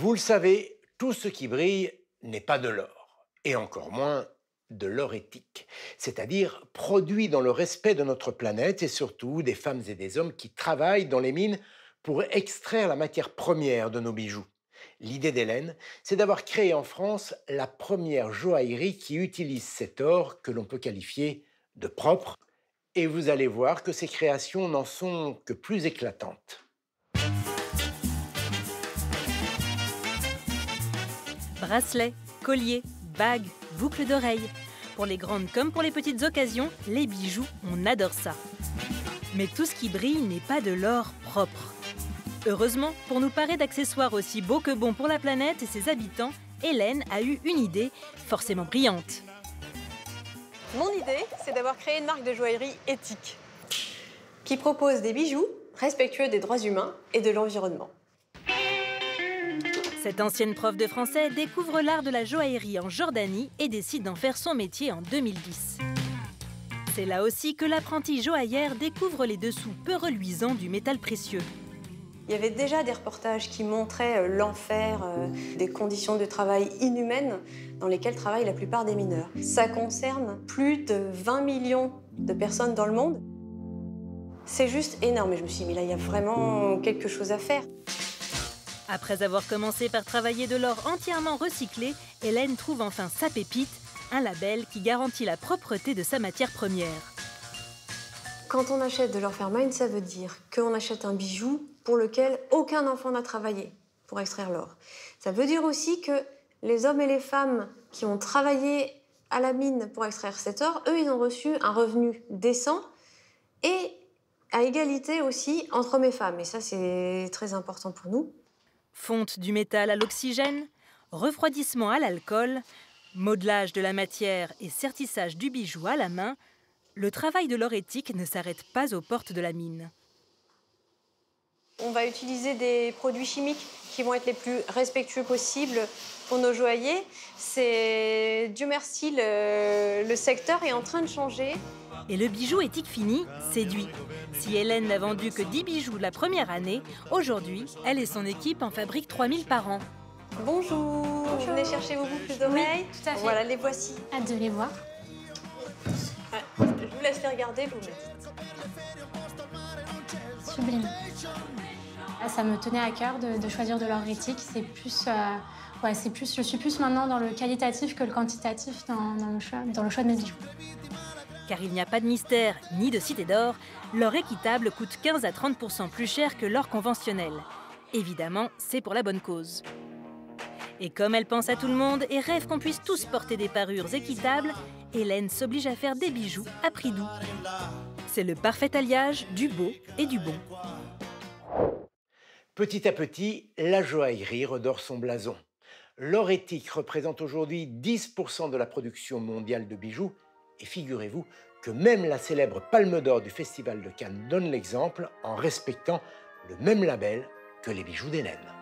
Vous le savez, tout ce qui brille n'est pas de l'or, et encore moins de l'or éthique, c'est-à-dire produit dans le respect de notre planète et surtout des femmes et des hommes qui travaillent dans les mines pour extraire la matière première de nos bijoux. L'idée d'Hélène, c'est d'avoir créé en France la première joaillerie qui utilise cet or que l'on peut qualifier de propre. Et vous allez voir que ces créations n'en sont que plus éclatantes. Bracelets, colliers, bagues, boucles d'oreilles. Pour les grandes comme pour les petites occasions, les bijoux, on adore ça. Mais tout ce qui brille n'est pas de l'or propre. Heureusement, pour nous parer d'accessoires aussi beaux que bons pour la planète et ses habitants, Hélène a eu une idée forcément brillante. Mon idée, c'est d'avoir créé une marque de joaillerie éthique qui propose des bijoux respectueux des droits humains et de l'environnement. Cette ancienne prof de français découvre l'art de la joaillerie en Jordanie et décide d'en faire son métier en 2010. C'est là aussi que l'apprentie joaillère découvre les dessous peu reluisants du métal précieux. Il y avait déjà des reportages qui montraient l'enfer, des conditions de travail inhumaines dans lesquelles travaillent la plupart des mineurs. Ça concerne plus de 20 millions de personnes dans le monde. C'est juste énorme. Et je me suis dit, mais là, il y a vraiment quelque chose à faire. Après avoir commencé par travailler de l'or entièrement recyclé, Hélène trouve enfin sa pépite, un label qui garantit la propreté de sa matière première. Quand on achète de l'or Fairmine, ça veut dire qu'on achète un bijou pour lequel aucun enfant n'a travaillé pour extraire l'or. Ça veut dire aussi que les hommes et les femmes qui ont travaillé à la mine pour extraire cet or, eux, ils ont reçu un revenu décent et à égalité aussi entre hommes et femmes. Et ça, c'est très important pour nous. Fonte du métal à l'oxygène, refroidissement à l'alcool, modelage de la matière et sertissage du bijou à la main, le travail de l'or éthique ne s'arrête pas aux portes de la mine. On va utiliser des produits chimiques qui vont être les plus respectueux possibles pour nos joailliers. C'est, Dieu merci, le secteur est en train de changer. Et le bijou éthique fini séduit. Si Hélène n'a vendu que 10 bijoux la première année, aujourd'hui, elle et son équipe en fabriquent 3000 par an. Bonjour, venez chercher vos boucles d'oreilles. Oui, tout à fait. Voilà, les voici. Hâte de les voir. Ouais, je vous laisse les regarder, vous me dites. Sublime. Ça me tenait à cœur de choisir de l'or éthique. C'est plus, je suis plus maintenant dans le qualitatif que le quantitatif dans le choix de mes bijoux. Car il n'y a pas de mystère ni de cité d'or, l'or équitable coûte 15 à 30% plus cher que l'or conventionnel. Évidemment, c'est pour la bonne cause. Et comme elle pense à tout le monde et rêve qu'on puisse tous porter des parures équitables, Hélène s'oblige à faire des bijoux à prix doux. C'est le parfait alliage du beau et du bon. Petit à petit, la joaillerie redore son blason. L'or éthique représente aujourd'hui 10% de la production mondiale de bijoux. Et figurez-vous que même la célèbre Palme d'Or du Festival de Cannes donne l'exemple en respectant le même label que les bijoux d'Hélène.